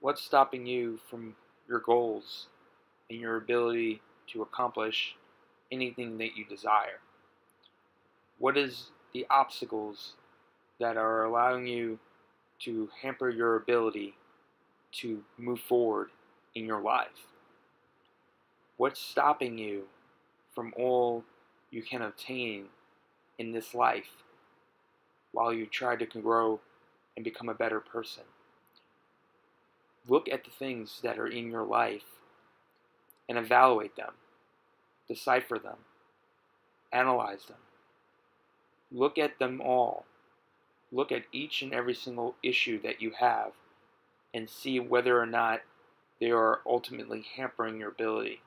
What's stopping you from your goals and your ability to accomplish anything that you desire? What is the obstacles that are allowing you to hamper your ability to move forward in your life? What's stopping you from all you can obtain in this life while you try to grow and become a better person? Look at the things that are in your life and evaluate them, decipher them, analyze them. Look at them all. Look at each and every single issue that you have and see whether or not they are ultimately hampering your ability.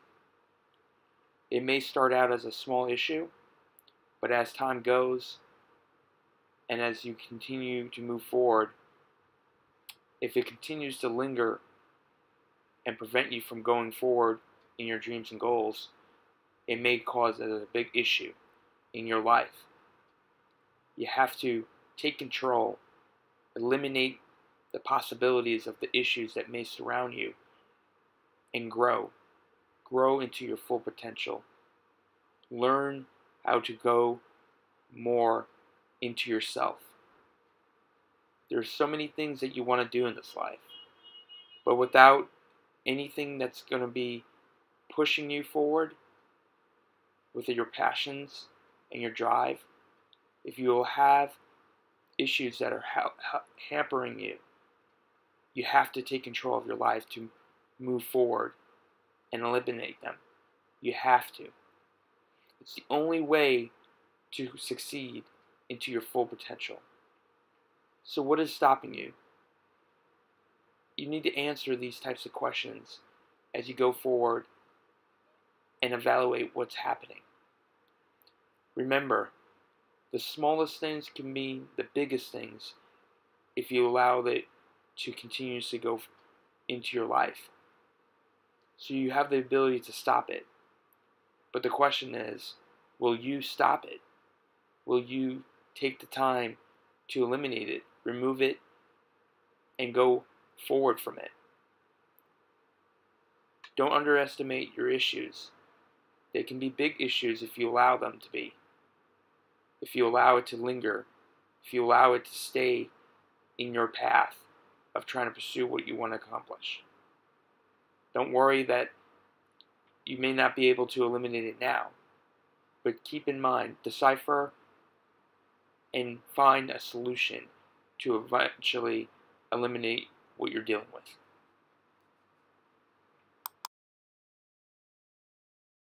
It may start out as a small issue, but as time goes and as you continue to move forward, if it continues to linger and prevent you from going forward in your dreams and goals, it may cause a big issue in your life. You have to take control, eliminate the possibilities of the issues that may surround you, and grow. Grow into your full potential. Learn how to go more into yourself. There's so many things that you want to do in this life, but without anything that's going to be pushing you forward with your passions and your drive, if you will have issues that are hampering you, you have to take control of your life to move forward and eliminate them. You have to. It's the only way to succeed into your full potential. So what is stopping you? You need to answer these types of questions as you go forward and evaluate what's happening. Remember, the smallest things can be the biggest things if you allow it to continuously go into your life. So you have the ability to stop it. But the question is, will you stop it? Will you take the time to eliminate it, remove it, and go forward from it? Don't underestimate your issues. They can be big issues if you allow them to be. If you allow it to linger, if you allow it to stay in your path of trying to pursue what you want to accomplish. Don't worry that you may not be able to eliminate it now, but keep in mind, decipher and find a solution to eventually eliminate what you're dealing with.